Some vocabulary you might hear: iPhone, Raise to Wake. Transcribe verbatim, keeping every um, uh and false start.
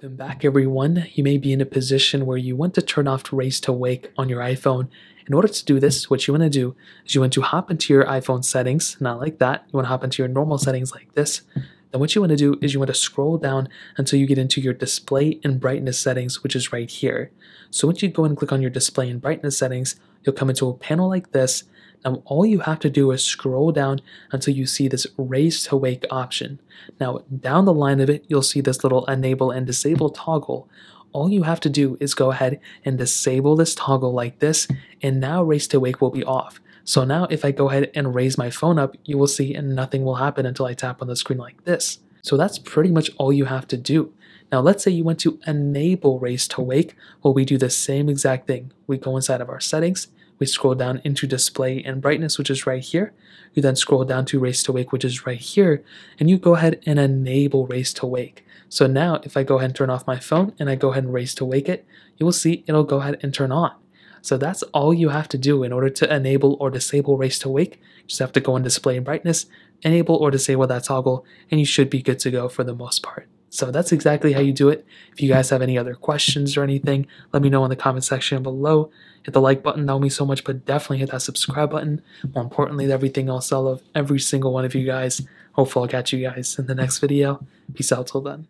Welcome back, everyone. You may be in a position where you want to turn off Raise to Wake on your iPhone. In order to do this, what you want to do is you want to hop into your iPhone settings, not like that. You want to hop into your normal settings like this. Then what you want to do is you want to scroll down until you get into your display and brightness settings, which is right here. So once you go and click on your display and brightness settings, you'll come into a panel like this. Now all you have to do is scroll down until you see this Raise to Wake option. Now down the line of it, you'll see this little enable and disable toggle. All you have to do is go ahead and disable this toggle like this, and now Raise to Wake will be off. So now if I go ahead and raise my phone up, you will see and nothing will happen until I tap on the screen like this. So that's pretty much all you have to do. Now let's say you want to enable Raise to Wake. Well, we do the same exact thing. We go inside of our settings, we scroll down into display and brightness, which is right here. You then scroll down to Raise to Wake, which is right here, and you go ahead and enable Raise to Wake. So now if I go ahead and turn off my phone and I go ahead and Raise to Wake it, you will see it'll go ahead and turn on. So that's all you have to do in order to enable or disable Raise to Wake. You just have to go on display and brightness, enable or disable that toggle, and you should be good to go for the most part. So that's exactly how you do it. If you guys have any other questions or anything, let me know in the comment section below. Hit the like button, that would mean so much, but definitely hit that subscribe button. More importantly, everything else, I love every single one of you guys. Hopefully I'll catch you guys in the next video. Peace out till then.